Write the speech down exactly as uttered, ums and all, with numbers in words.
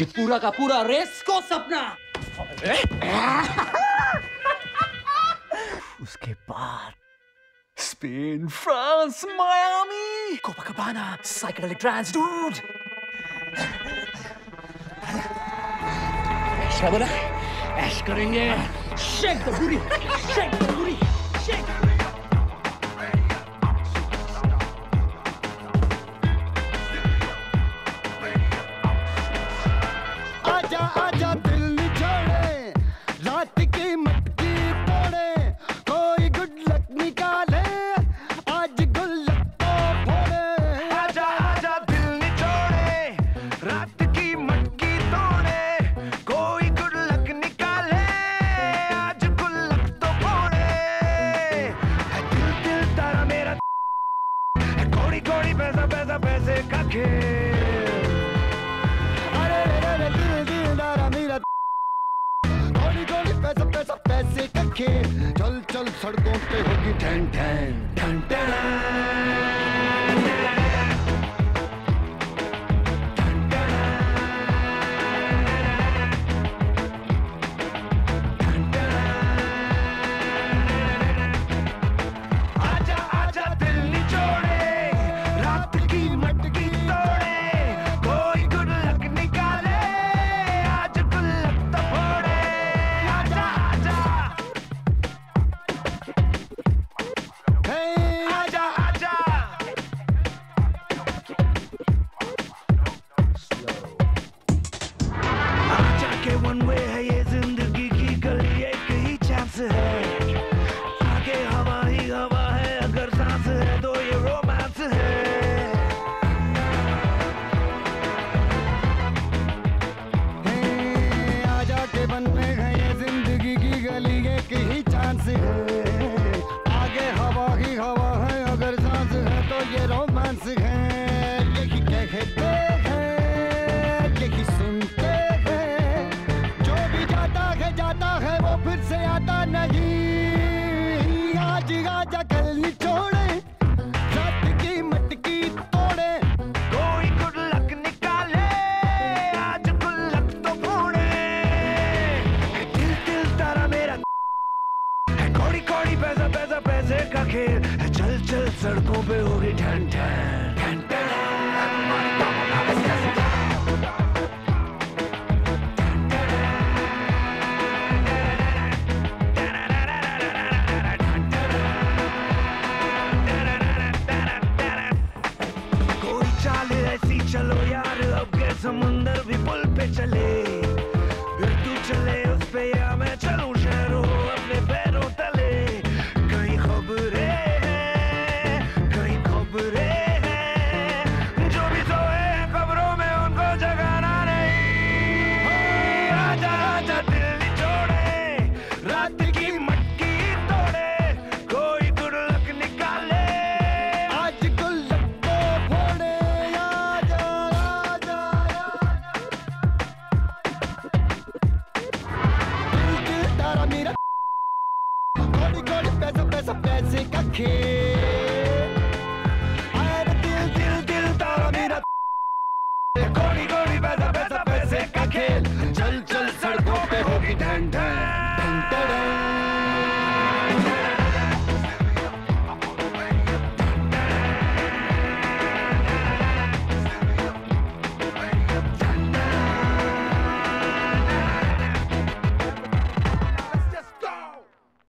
कि पूरा का पूरा रेस को सपना। उसके बाद Spain, France, Miami, Copacabana, psychedelic trance, dude. क्या बोला? ऐश करेंगे। Shake the booty, shake the booty, shake. चल चल सड़कों पे होगी ठन ठन ठन सड़कों पे होगी ठन ठन ठन ठन। कोई चाल ऐसी चलो यार अब के समुंदर भी पुल पे चले, फिर तू चले उस पे या मैं चलूं शहरों अपने पैरों तले। कई खबरें Here.